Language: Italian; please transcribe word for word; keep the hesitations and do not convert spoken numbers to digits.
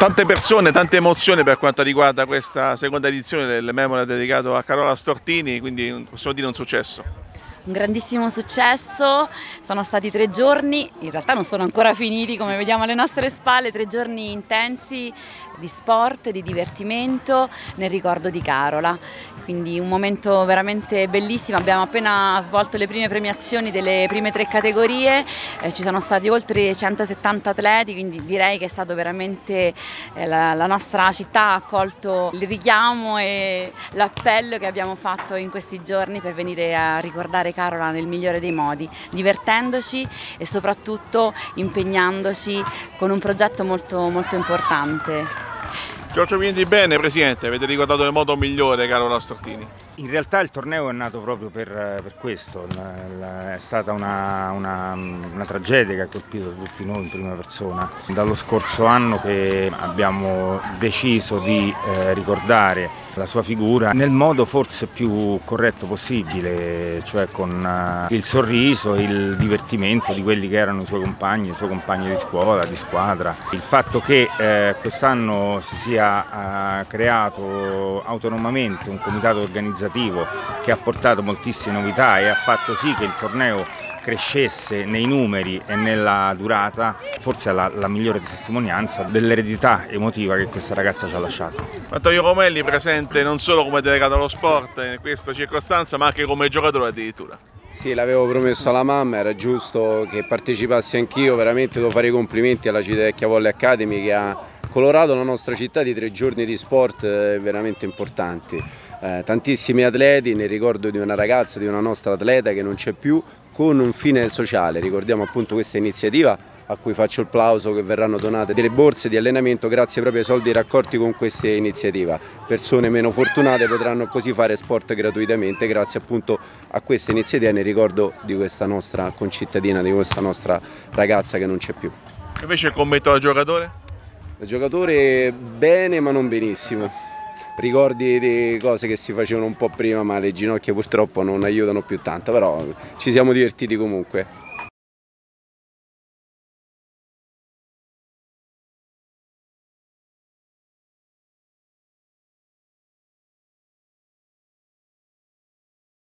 Tante persone, tante emozioni per quanto riguarda questa seconda edizione del Memorial dedicato a Carola Stortini, quindi possiamo dire un successo. Un grandissimo successo, sono stati tre giorni, in realtà non sono ancora finiti come vediamo alle nostre spalle, tre giorni intensi di sport, di divertimento nel ricordo di Carola, quindi un momento veramente bellissimo. Abbiamo appena svolto le prime premiazioni delle prime tre categorie, eh, ci sono stati oltre centosettanta atleti, quindi direi che è stato veramente eh, la, la nostra città ha accolto il richiamo e l'appello che abbiamo fatto in questi giorni per venire a ricordare Carola nel migliore dei modi, divertendoci e soprattutto impegnandoci con un progetto molto, molto importante. Giorgio Piendibene, Presidente, avete ricordato nel modo migliore Carola Stortini. In realtà il torneo è nato proprio per, per questo, è stata una, una, una tragedia che ha colpito tutti noi in prima persona. Dallo scorso anno che abbiamo deciso di eh, ricordare la sua figura nel modo forse più corretto possibile, cioè con il sorriso e il divertimento di quelli che erano i suoi compagni, i suoi compagni di scuola, di squadra. Il fatto che eh, quest'anno si sia eh, creato autonomamente un comitato organizzativo che ha portato moltissime novità e ha fatto sì che il torneo crescesse nei numeri e nella durata, forse è la, la migliore testimonianza dell'eredità emotiva che questa ragazza ci ha lasciato. Matteo Iacomelli, presente non solo come delegato allo sport in questa circostanza, ma anche come giocatore addirittura. Sì, l'avevo promesso alla mamma, era giusto che partecipassi anch'io. Veramente devo fare i complimenti alla Civitavecchia Volley Academy che ha colorato la nostra città di tre giorni di sport veramente importanti. Eh, tantissimi atleti, nel ricordo di una ragazza, di una nostra atleta che non c'è più, con un fine sociale. Ricordiamo appunto questa iniziativa a cui faccio il plauso, che verranno donate delle borse di allenamento grazie proprio ai soldi raccolti con questa iniziativa. Persone meno fortunate potranno così fare sport gratuitamente grazie appunto a questa iniziativa nel ricordo di questa nostra concittadina, di questa nostra ragazza che non c'è più. Invece il commento da giocatore? Da giocatore bene ma non benissimo. Ricordi di cose che si facevano un po' prima, ma le ginocchia purtroppo non aiutano più tanto, però ci siamo divertiti comunque.